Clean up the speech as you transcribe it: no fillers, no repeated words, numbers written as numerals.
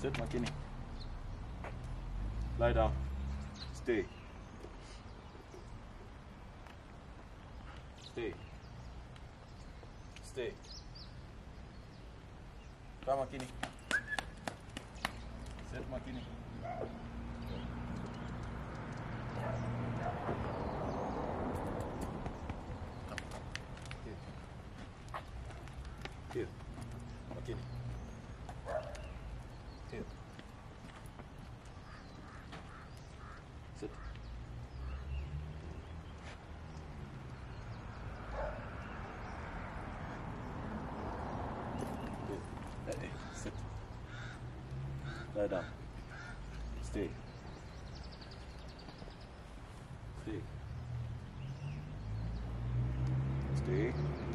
Sit, Makini. Lie down. Stay. Stay. Stay. Come, Makini. Sit, Makini. Here. Here. Makini. Here. Sit. Here. Sit. Lie down. Stay. Stay. Stay.